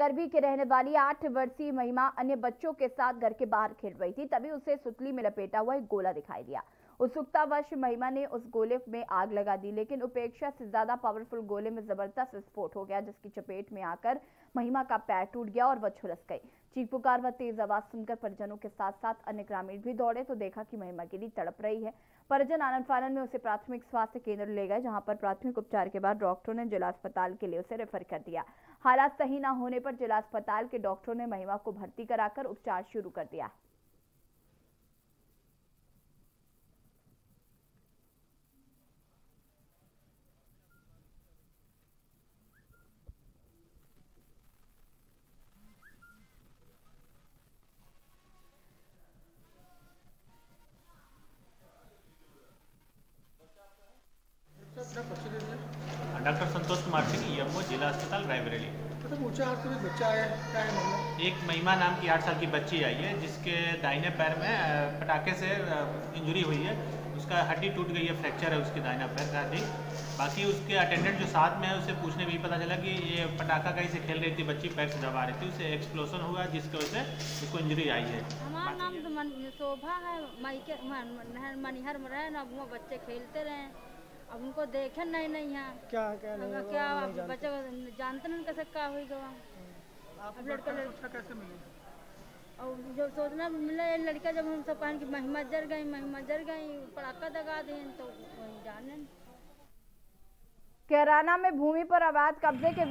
गरबी के रहने वाली 8 वर्षीय महिमा अन्य बच्चों के साथ घर के बाहर खेल रही थी, तभी उसे सुतली में लपेटा हुआ एक गोला दिखाई दिया। उत्सुकतावश महिमा ने उस गोले में आग लगा दी, लेकिन उपेक्षा से ज्यादा पावरफुल गोले में जबरदस्त विस्फोट हो गया, जिसकी चपेट में आकर महिमा का पैर टूट गया और वह झुलस गई। चीख पुकार व तेज आवाज सुनकर परिजनों के साथ साथ अन्य ग्रामीण भी दौड़े तो देखा कि महिमा गिरी तड़प रही है। परिजन आनन-फानन में उसे प्राथमिक स्वास्थ्य केंद्र ले गए, जहां पर प्राथमिक उपचार के बाद डॉक्टरों ने जिला अस्पताल के लिए उसे रेफर कर दिया। हालात सही न होने पर जिला अस्पताल के डॉक्टरों ने महिमा को भर्ती कराकर उपचार शुरू कर दिया। डॉक्टर संतोष कुमार सिंह, एमओ जिला अस्पताल रायबरेली। बच्चा है, क्या है मामला? एक महिमा नाम की 8 साल की बच्ची आई है, जिसके दाहिने पैर में पटाखे से इंजरी हुई है। उसका हड्डी टूट गई है, फ्रैक्चर है उसके दाहिने पैर का हड्डी। बाकी उसके अटेंडेंट जो साथ में है, उसे पूछने में ही पता चला कि ये पटाखा कहीं से खेल रही थी, बच्ची पैर से दबा रही थी, उसे एक्सप्लोजन हुआ, जिसकी वजह से उसको इंजरी आई है। हमारा नाम शोभा है, मनिहर में रहे ना, वो बच्चे खेलते रहे, अब उनको देखे नहीं यहाँ क्या क्या क्या बच्चा जानते नहीं कैसे क्या होगा वहाँ। अब लड़का लड़का कैसे मिले, और जो सोचना मिला ये लड़का, जब हम सब कहें कि महिमा जर गई पटाखा दगा दें तो जाने। केराना में भूमि पर अवैध कब्जे के